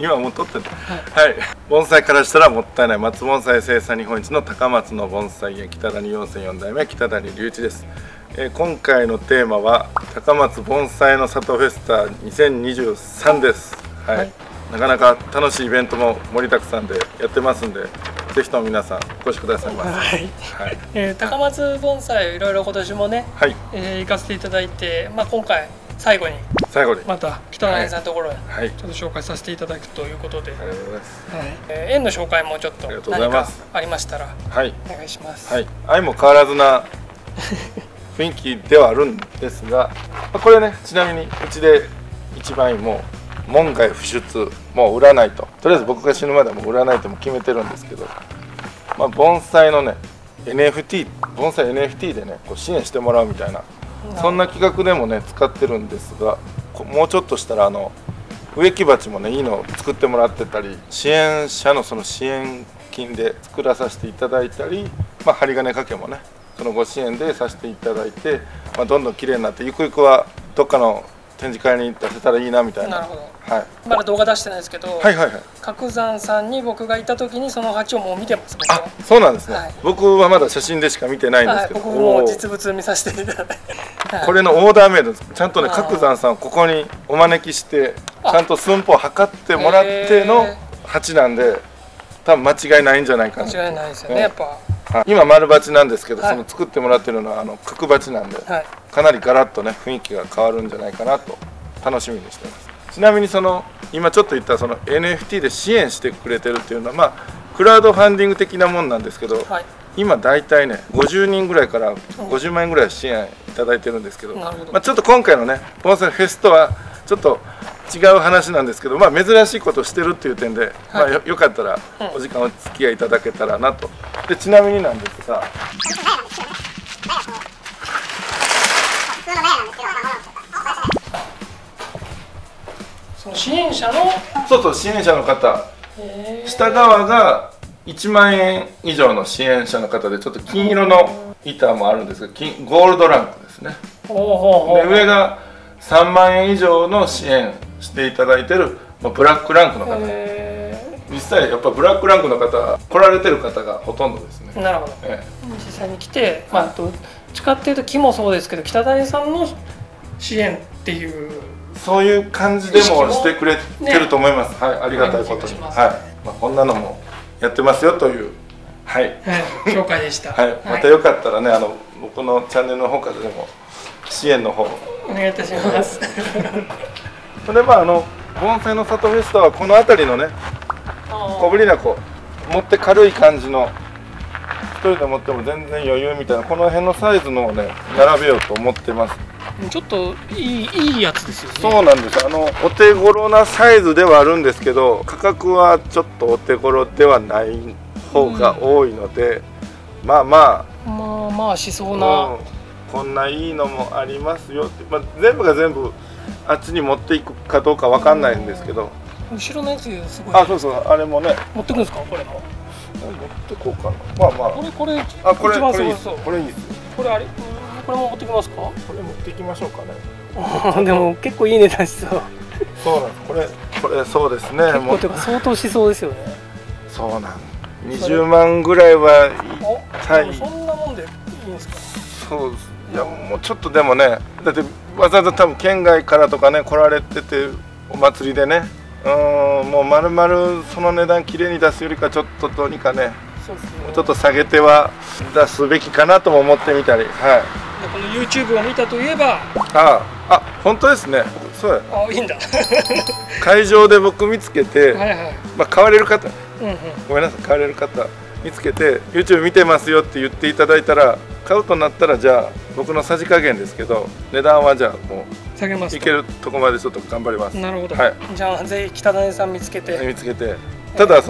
今もう撮ってる、はい、盆栽からしたらもったいない松盆栽生産日本一の高松の盆栽屋北谷4世4代目北谷隆一です。今回のテーマは高松盆栽の里フェスタ2023です。はい、なかなか楽しいイベントも盛りだくさんでやってますんで、ぜひとも皆さんお越しくださいませ。はい、高松盆栽いろいろ今年もね、はい、行かせていただいて、まあ、今回最後にまた北谷さんのところへちょっと紹介させていただくということで、園の紹介もちょっと何かありましたらお願いします。はい、相も変わらずな雰囲気ではあるんですが、これね、ちなみにうちで一番いいもう門外不出、もう売らないと、とりあえず僕が死ぬまでも売らないとも決めてるんですけど、まあ、盆栽のね NFT 盆栽 NFT でねこう支援してもらうみたいな。そんな企画でもね使ってるんですが、もうちょっとしたら植木鉢もねいいのを作ってもらってたり、支援者のその支援金で作らさせていただいたり、まあ、針金掛けもねそのご支援でさせていただいて、まあ、どんどん綺麗になって、ゆくゆくはどっかの展示会に出せたらいいなみたいな。なるほど。はい、まだ動画出してないですけど、角山さんに僕がいた時にその鉢をもう見てます。あ、そうなんですね。はい、僕はまだ写真でしか見てないんですけど、はい、僕も実物見させていただいて、はい、これのオーダーメイドです。ちゃんとね角山さんをここにお招きしてちゃんと寸法を測ってもらっての鉢なんで、多分間違いないんじゃないかな。間違いないですよね、やっぱ。今丸鉢なんですけど、その作ってもらってるのは角鉢なんで、かなりガラッとね雰囲気が変わるんじゃないかなと楽しみにしてます。ちなみにその今ちょっと言ったその NFT で支援してくれてるっていうのは、まあクラウドファンディング的なもんなんですけど、はい、今大体ね50人ぐらいから50万円ぐらい支援いただいてるんですけど、まあちょっと今回のね盆栽フェスとはちょっと違う話なんですけど、まあ、珍しいことをしてるっていう点で、まあ、よかったらお時間お付き合いいただけたらなと。でちなみになんですが、その支援者の支援者の方、下側が1万円以上の支援者の方で、ちょっと金色の板もあるんですが、ゴールドランクですね。で上が3万円以上の支援していただいてる、まあ、ブラックランクの方、実際やっぱブラックランクの方来られてる方がほとんどですね。なるほど。実際に来て、まあ、どっちかっていうと木もそうですけど北谷さんの支援っていうそういう感じでもしてくれてると思います、ね。はい、ありがたいことに、こんなのもやってますよという、紹介でした。はい、またよかったらね僕のチャンネルの方からでも支援の方お願いいたします。それは盆栽の里フェスタはこの辺りのね小ぶりな持って軽い感じの、一人で持っても全然余裕みたいなこの辺のサイズのをね並べようと思ってます。ちょっといいやつですよね。そうなんです。お手頃なサイズではあるんですけど、価格はちょっとお手頃ではない方が多いので、まあまあしそうな。こんないいのもありますよって、まあ、全部が全部あっちに持っていくかどうかわかんないんですけど、後ろのやつすごい。あ、そうそう、あれもね持ってくんですか、これも持ってこうかな。まあまあこれあ、これいいです。これいいです。これあれ、これも持ってきますか。これ持ってきましょうかね。でも結構いい値段しそう。そうなんです。これそうですね。結構というか相当しそうですよね。そうなんです。20万ぐらいは痛い。そんなもんでいいんですか。そうです。いや、もうちょっとでもね、だってわざわざ多分県外からとかね来られてて、お祭りでね、もうまるまるその値段きれいに出すよりか、ちょっとどうにかね、もうちょっと下げては出すべきかなとも思ってみたり、はい。この YouTube を見たといえば、本当ですね。そうや。あ、いいんだ。会場で僕見つけて、まあ買われる方、ごめんなさい、買われる方見つけて YouTube 見てますよって言っていただいたら、買うとなったらじゃあ僕のさじ加減ですけど、値段はじゃあもう下げます。いけるとこまでちょっと頑張ります。なるほど。はい。じゃあぜひ北谷さん見つけて。ただ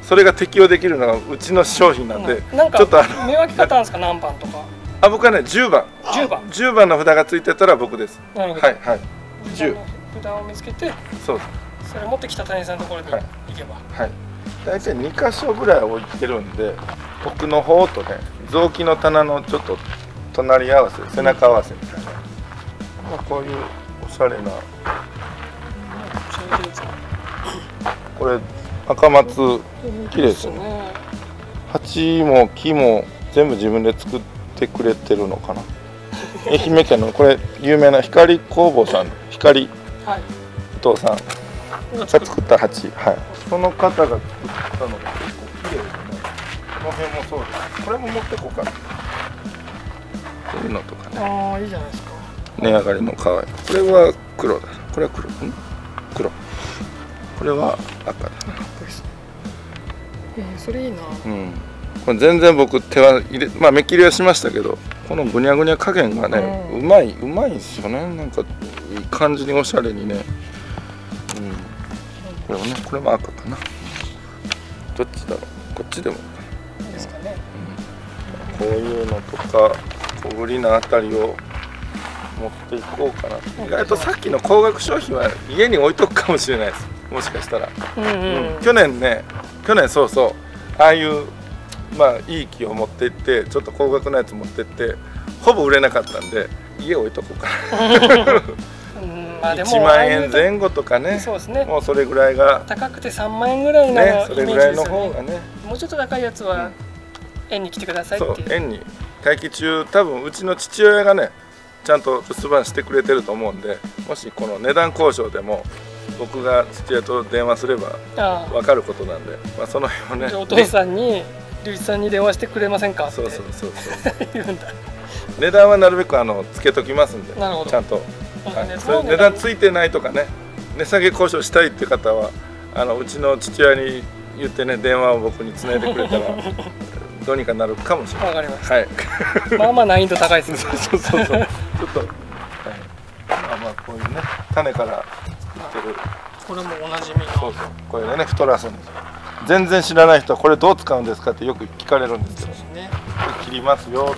それが適用できるのがうちの商品なんで、なんかちょっと見分け方なんですか、何番とか。あ、僕はね10番の札がついてたら僕です。なるほど。はいはい。10番の札を見つけて、そう。それ持って北谷さんのところに行けば。はい。大体2箇所ぐらい置いてるんで、奥の方とね雑木の棚のちょっと隣り合わせ、背中合わせみたいな、まあ、こういうおしゃれな。これ赤松綺麗ですね。鉢も木も全部自分で作ってくれてるのかな。愛媛県のこれ有名な光工房さん、光、はい、伊藤さんが作った鉢、はい、その方が作ったのが結構綺麗ですね。この辺もそうです。これも持ってこうかな、こういうのとかね。ああ、いいじゃないですか。値上がりも可愛い。これは黒だ、これは黒、黒、これは赤だ。それいいな。うん。これ全然僕手は入れ、まあ目切りはしましたけど、このぐにゃぐにゃ加減がね、うん、うまいんですよね。なんかいい感じにおしゃれにね。うん。これもね、これも赤かな。どっちだろう。こっちでもいいですかね。うん、こういうのとか小ぶりなあたりを持っていこうかな。意外とさっきの高額商品は家に置いとくかもしれないです。もしかしたら。去年そうそう、ああいうまあいい木を持って行ってちょっと高額なやつ持って行ってほぼ売れなかったんで家置いとこうかな。1万円前後とかね。そうですね。もうそれぐらいが高くて3万円ぐらいのイメージですよね。それぐらいの方がね。もうちょっと高いやつは園に来てくださいっていう。そう、園に待機中。多分うちの父親がねちゃんと留守番してくれてると思うんで、もしこの値段交渉でも僕が父親と電話すれば分かることなんで、まあその辺をね。お父さんに龍一さんに電話してくれませんかって言うんだ。値段はなるべくつけときますんで、ちゃんと値段ついてないとかね、値下げ交渉したいって方はうちの父親に言ってね、電話を僕につないでくれたらどうにかなるかもしれない。わかりました。はい。まあまあ難易度高いですね。そうちょっとまあまあこういうね種から。これもおなじみの、そうそう、これがね太らそうです。全然知らない人はこれどう使うんですかってよく聞かれるんですけど、そうですね、これ切りますよ。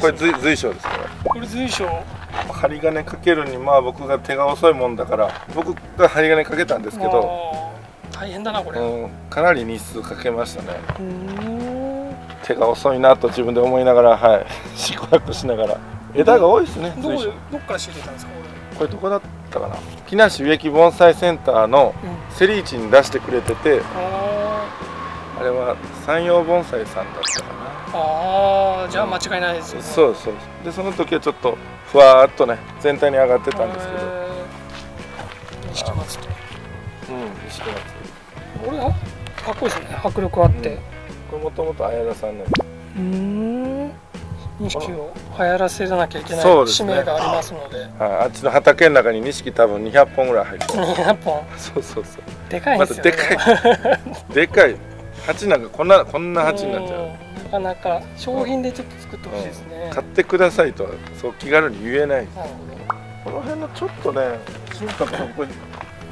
これ随所ですから。これ随所、針金かけるにまあ僕が手が遅いもんだから僕が針金かけたんですけど、大変だなこれ、うん、かなり日数かけましたね。手が遅いなと自分で思いながら、はい、しこやくしながら。枝が多いですね。どっから仕入れたんですか。これどこだったかな。木梨植木盆栽センターのセリーチに出してくれてて、あれは山陽盆栽さんだったかな。ああ、じゃあ間違いないですよね。そうそう。でその時はちょっとふわーっとね全体に上がってたんですけど。錦松と。うん、錦松。これはかっこいいですね。迫力あって。これもともと綾田さんの。錦を流行らせなきゃいけない使命がありますので。あっちの畑の中に錦多分200本ぐらい入ってる。200本。そうそうそう。でかいですよね。でかい。鉢なんかこんな鉢になっちゃう。なかなか商品でちょっと作ってほしいですね。買ってくださいとはそう気軽に言えない。この辺のちょっとね心拍とこれ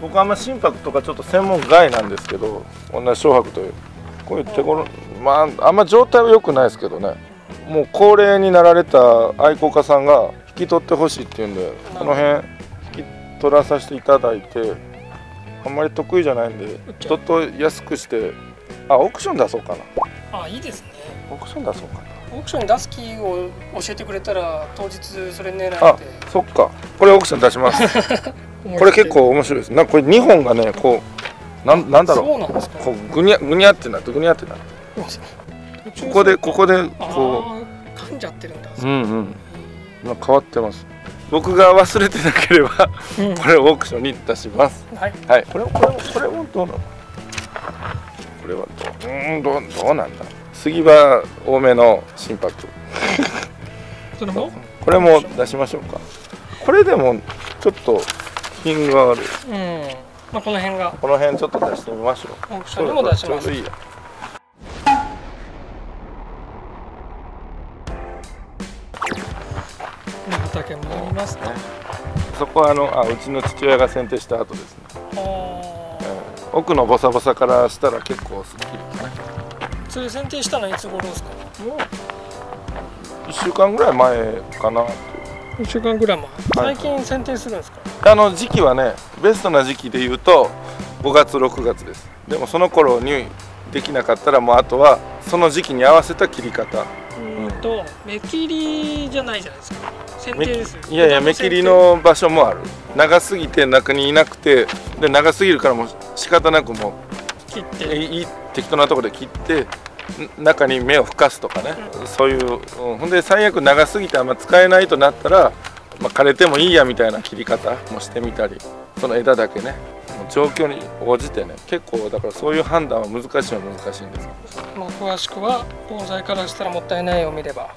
僕あんま心拍とかちょっと専門外なんですけど、こんな小白というこういう手頃。まあ、あんま状態は良くないですけどね、もう高齢になられた愛好家さんが引き取ってほしいっていうんで、この辺引き取らさせていただいて、あんまり得意じゃないんでちょっと安くして、あ、オークション出そうかな。あ、いいですね。オークション出そうかな。オークションに出す木を教えてくれたら当日それ狙って。あ、そっか、これオークション出します。これ結構面白いです。なんかこれ2本がねこうなんだろう、そうなんですか、こうグニャグニャってなってグニャってなって。ここでこう噛んじゃってるんだ。今変わってます。僕が忘れてなければこれをオークションに出します。はい、これはどうなの。これはどうなんだ。杉葉多めの心拍。これも出しましょうか。これでもちょっと品がある。まあこの辺ちょっと出してみましょう。オークションでも出します。そこはうちの父親が剪定した後ですね。奥のボサボサからしたら結構すっきりかな。それ剪定したのいつ頃ですか。もう1週間ぐらい前かな。1週間ぐらい前。最近剪定するんですか。時期はね、ベストな時期でいうと5月6月です。でもその頃にできなかったらもうあとはその時期に合わせた切り方。目切りじゃないじゃないですか。設定ですよ。いやいや、目切りの場所もある。長すぎて中にいなくて、で長すぎるからもう仕方なくもう切って適当なところで切って中に目をふかすとかね、うん、そういう、ほんで最悪長すぎてあんま使えないとなったら、まあ、枯れてもいいやみたいな切り方もしてみたり、その枝だけね、状況に応じてね、結構だからそういう判断は難しいのは難しいんです。もう詳しくは盆栽からしたらもったいないを見れば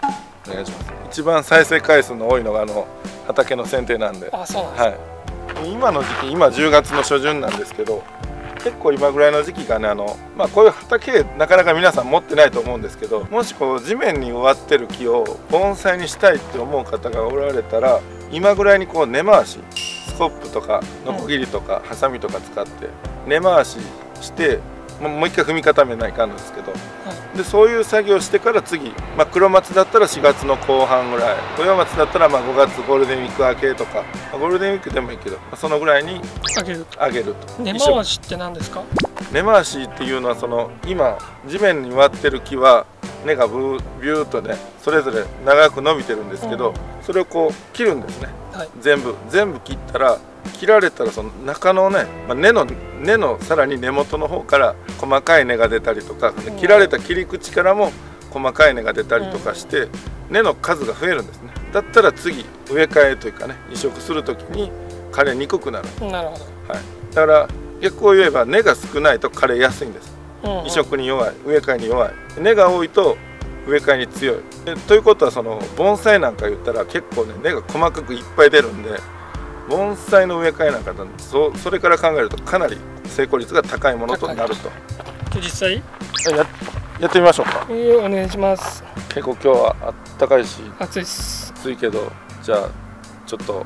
お願いします。一番再生回数の多いのが畑の剪定なんで。あ、そうなんですか。はい、今の時期、今10月の初旬なんですけど、結構今ぐらいの時期がね、まあ、こういう畑なかなか皆さん持ってないと思うんですけど、もしこう地面に植わってる木を盆栽にしたいって思う方がおられたら、今ぐらいにこう根回し、スコップとかノコギリとかハサミとか使って根回ししてもう一回踏み固めないかんですけど、はい、でそういう作業してから次、まあ、黒松だったら4月の後半ぐらい、小山松だったらまあ5月ゴールデンウィーク明けとか、ゴールデンウィークでもいいけど、そのぐらいに上げると。根回しって何ですか？根回しっていうのは、その今地面に割ってる木は根がビューとね、それぞれ長く伸びてるんですけど、うん、それをこう切るんですね、はい、全部切ったら、切られたらその中のね、まあ、根のさらに根元の方から細かい根が出たりとか、うん、切られた切り口からも細かい根が出たりとかして、うん、根の数が増えるんですね。だったら次植え替えというかね、移植する時に枯れにくくなる。なるほど、はい、だから逆を言えば根が少ないと枯れやすいんです。移植に弱い、植え替えに弱い。根が多いと植え替えに強い。ということは、その盆栽なんか言ったら結構ね、根が細かくいっぱい出るんで、盆栽の植え替えなんかだと、それから考えるとかなり成功率が高いものとなると。実際やってみましょうか。お願いします。結構今日はあったかいし暑いです。暑いけど、じゃあちょっと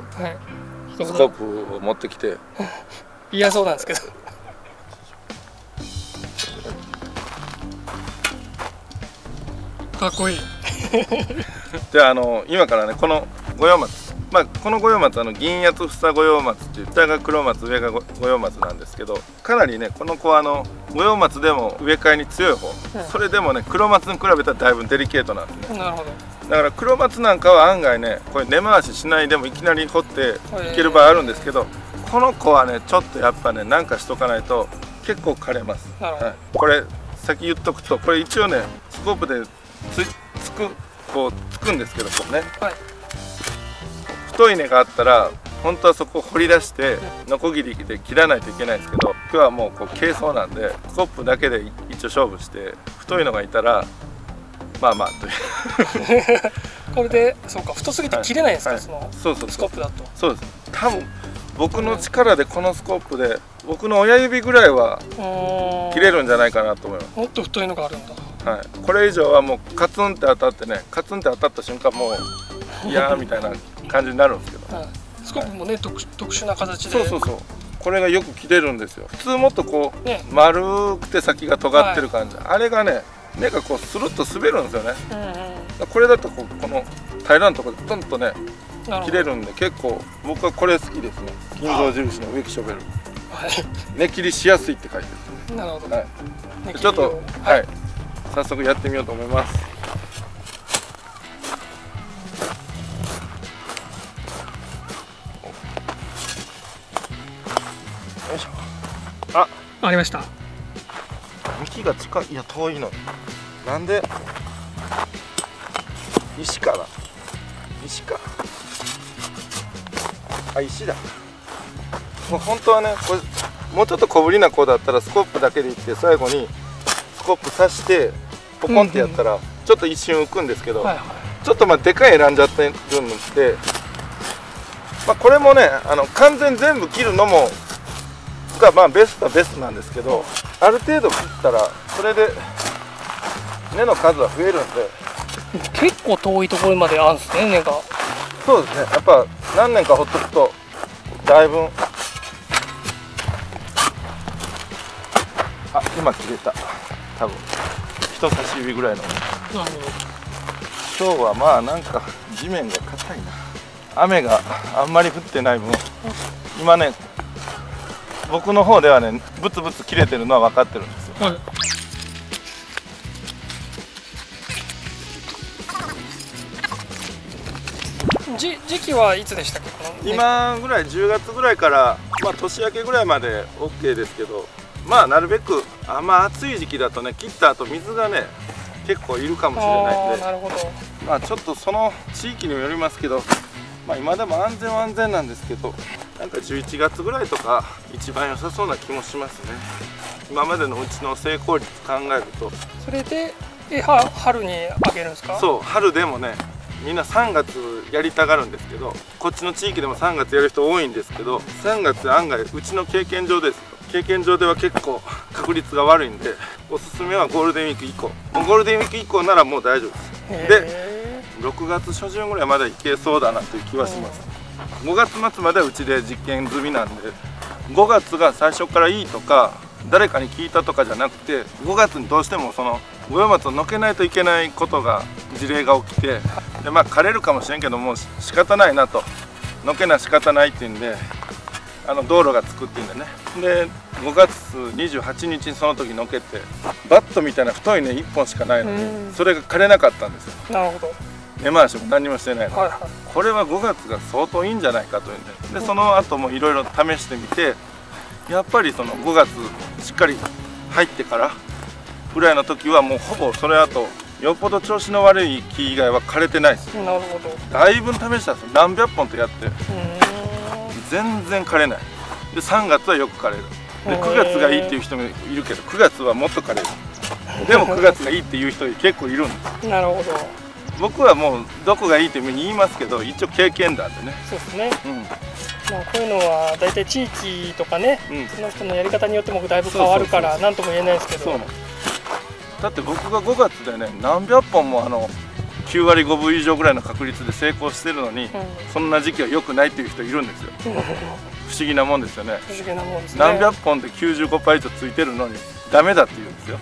スコープを持ってきて。嫌そうなんですけど。かっこいい。じゃあ今からね、この五葉松、まあ、この五葉松銀八つ房五葉松っていう、下が黒松、上が五葉松なんですけど、かなりねこの子は五葉松でも植え替えに強い方、うん、それでもね黒松に比べたらだいぶデリケートなんですね。なるほど。だから黒松なんかは案外ね、これ根回ししないでもいきなり掘っていける場合あるんですけど、この子はねちょっとやっぱね、なんかしとかないと結構枯れます。はい、これ先言っとくと、これ一応ねスコープでつくんですけど、こうね、はい、太い根があったら本当はそこを掘り出してノコギリで切らないといけないんですけど、今日はもうこう軽装なんでスコップだけで一応勝負して、太いのがいたらまあまあという。これでそうか、太すぎて切れないんですか、はい、そのスコップだと。そうです。多分僕の力でこのスコップで僕の親指ぐらいは切れるんじゃないかなと思います。もっと太いのがあるんだ。はい、これ以上はもうカツンって当たってね、カツンって当たった瞬間もういやーみたいな感じになるんですけど、はい、スコープもね、はい、特殊な形で。そうそうそう、これがよく切れるんですよ。普通もっとこう、ね、丸くて先が尖ってる感じ、はい、あれがね根がこうスルッと滑るんですよね。これだとこの平らなところでトンとね切れるんで、結構僕はこれ好きですね。金象印の植木ショベル、根切りしやすいって書いてある。なるほど、はい、ちょっと、はい、はい、早速やってみようと思います。よいしょ。あ、ありました。幹が近い、いや遠いの。なんで？石かな。石か。あ、石だ。もう本当はね、これもうちょっと小ぶりな子だったらスコップだけでいって、最後にスコップ刺してポコンってやったらちょっと一瞬浮くんですけど、ちょっとまあでかい選んじゃってるんで、まあ、これもね完全全部切るのもがまあベストはベストなんですけど、ある程度切ったらそれで根の数は増えるんで。結構遠いところまであるんですね、根が。そうですね、やっぱ何年かほっとくとだいぶ。あ、今切れた。多分人差し指ぐらいの。今日はまあなんか地面が硬いな。雨があんまり降ってない分、今ね僕の方ではねブツブツ切れてるのは分かってるんですよ。はい、時期はいつでしたっけ？今ぐらい10月ぐらいから、まあ、年明けぐらいまで OK ですけど、まあなるべくあんま暑い時期だとね、切った後水がね結構いるかもしれないんで、なるほど、まあちょっとその地域にもよりますけど、まあ、今でも安全は安全なんですけど、なんか11月ぐらいとか一番良さそうな気もしますね。今までのうちの成功率考えると。それで春にあげるんですか？そう、春でもね、みんな3月やりたがるんですけど、こっちの地域でも3月やる人多いんですけど、3月案外うちの経験上では結構確率が悪いんで、おすすめはゴールデンウィーク以降。ゴールデンウィーク以降ならもう大丈夫です。で、6月初旬ぐらいまでいけそうだなという気はします。5月末まではうちで実験済みなんで、5月が最初からいいとか誰かに聞いたとかじゃなくて、5月にどうしてもその五葉松をのけないといけないことが事例が起きて、で、まあ、枯れるかもしれんけどもう仕方ないなと、のけな仕方ないっていうんで、道路が作ってんだね。で5月28日にその時のけて、バットみたいな太いね1本しかないのにそれが枯れなかったんですよ。なるほど、根回しも何もしてないの、はい、はい、これは5月が相当いいんじゃないかというんで、その後もいろいろ試してみて、やっぱりその5月しっかり入ってからぐらいの時はもうほぼそれあとよっぽど調子の悪い木以外は枯れてないです。なるほど、だいぶ試したんですよ、何百本とやって、全然枯れない。で3月はよく枯れる。で9月がいいっていう人もいるけど、9月はもっと枯れる。でも9月がいいっていう人結構いるんです。なるほど、僕はもうどこがいいというふうに言いますけど、一応経験談でね。そうですね。うん、まあこういうのは大体地域とかね、うん、その人のやり方によってもだいぶ変わるから何とも言えないですけど。そうなんです。だって僕が5月でね、何百本も9割5分以上ぐらいの確率で成功してるのに、うん、そんな時期は良くないっていう人いるんですよ。不思議なもんですよね。不思議なもんですね。何百本で 95% 以上ついてるのにダメだって言うんですよ。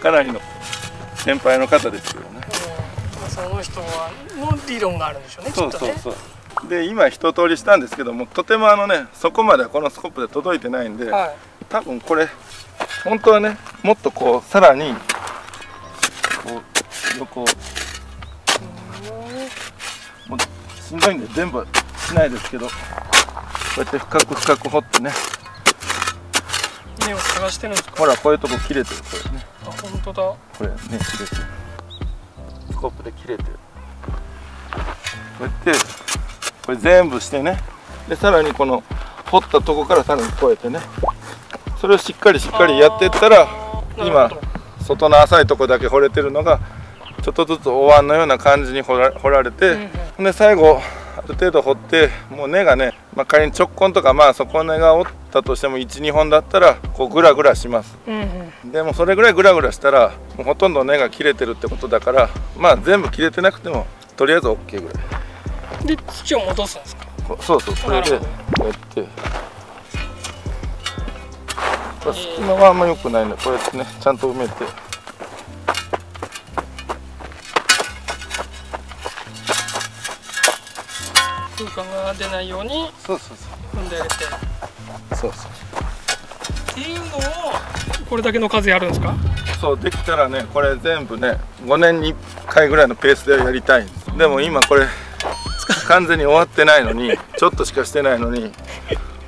かなりの先輩の方ですよね。その人の理論があるんでしょうね。そうそうそう。ね、で今一通りしたんですけども、とてもねそこまではこのスコップで届いてないんで、はい、多分これ本当はねもっとこうさらにこう横、もうしんどいんで全部はしないですけど、こうやって深く掘ってね。根を探してるんですか？ほらこういうとこ切れてる、これね。あ、本当だ。これね切れてる。スコープで切れてる。こうやってこれ全部してね。でさらにこの掘ったとこからさらにこうやってね。それをしっかりやってったら、今外の浅いとこだけ掘れてるのがちょっとずつお椀のような感じに掘られて、うん、で最後ある程度掘ってもう根がね、まあ、仮に直根とか、まあ底根が折ったとしても 1、2 本だったらこうグラグラします、うんうん、でもそれぐらいグラグラしたらもうほとんど根が切れてるってことだから、まあ全部切れてなくてもとりあえず OK ぐらいで土を戻すんですか？そうそう、それでこうやって隙間はあんま良くないのでこうやってねちゃんと埋めて。空間が出ないように踏んであげて、そうっていうのをこれだけの数やるんですか？そう、できたらねこれ全部ね5年に1回ぐらいのペースでやりたいんです。でも今これ完全に終わってないのにちょっとしかしてないのに、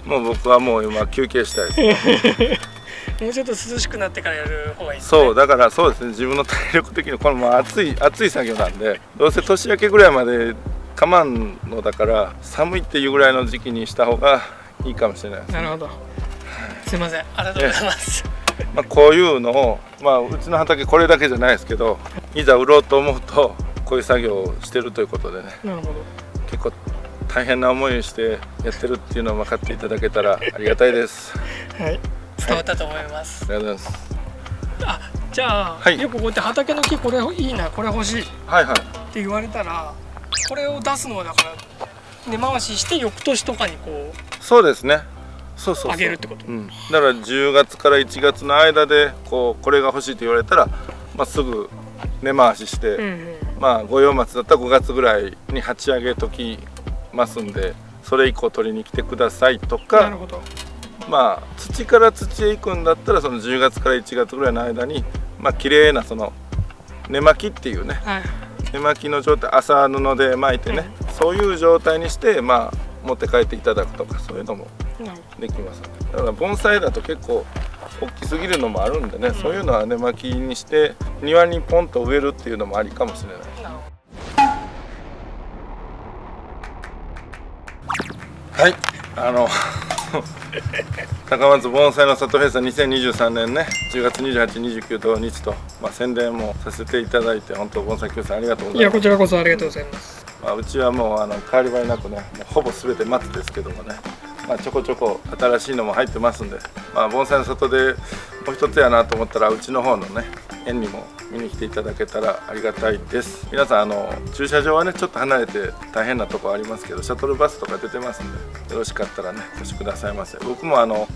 もう僕はもう今休憩したいです。もうちょっと涼しくなってからやる方がいいですね。そう、だからそうですね、自分の体力的にこれも暑い作業なんで、どうせ年明けぐらいまでかまんのだから寒いっていうぐらいの時期にした方がいいかもしれないです、ね。なるほど。すいません、ありがとうございます。まあこういうのを、まあうちの畑これだけじゃないですけど、いざ売ろうと思うとこういう作業をしてるということでね。なるほど。結構大変な思いをしてやってるっていうのを分かっていただけたらありがたいです。はい。伝わったと思います。はい、ありがとうございます。あ、じゃあ、はい、よくこうやって畑の木これいいな、これ欲しい。はいはい。って言われたら。これを出すのはだから根回しして翌年とかにこう、そうですね、そうあげるってこと、うん、だから10月から1月の間でこれが欲しいと言われたら、まあ、すぐ根回しして、まあ五葉松だったら5月ぐらいに鉢上げときますんで、それ以降取りに来てくださいとか。なるほど。まあ土から土へ行くんだったらその10月から1月ぐらいの間に、まあ綺麗なその根巻きっていうね、はい、手巻きの状態、麻布で巻いてね、はい、そういう状態にして、まあ、持って帰っていただくとかそういうのもできます、ね、だから盆栽だと結構大きすぎるのもあるんでね、うん、そういうのは根巻きにして庭にポンと植えるっていうのもありかもしれない。はい、高松盆栽の里フェス2023年ね10月28、29と日と、まあ、宣伝もさせていただいて本当盆栽 Q さんありがとうございます。いやこちらこそありがとうございます、まあ、うちはもう変わり映えなくねほぼ全て松ですけどもね、まあ、ちょこちょこ新しいのも入ってますんで、まあ、盆栽の里でもう一つやなと思ったらうちの方のね園にも見に来ていただけたらありがたいです。皆さん駐車場はねちょっと離れて大変なとこありますけどシャトルバスとか出てますんでよろしかったらねお越しくださいませ。僕も28、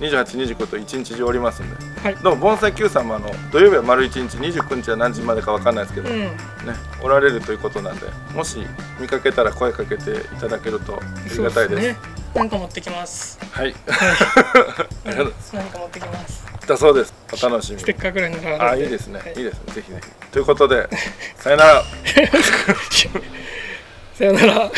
29と1日中おりますんで、はい、どうも盆栽 Q さんも土曜日は丸1日29日は何時までか分かんないですけど、うん、ねおられるということなんでもし見かけたら声かけていただけるとありがたいです。そうですね、なんか持ってきます。はい。なんか持ってきます。だそうです。お楽しみ。ステッカーぐらいのがあるんで。ああ、いいですね。はい、いいですね。ぜひね。ということで、さよなら。さよなら。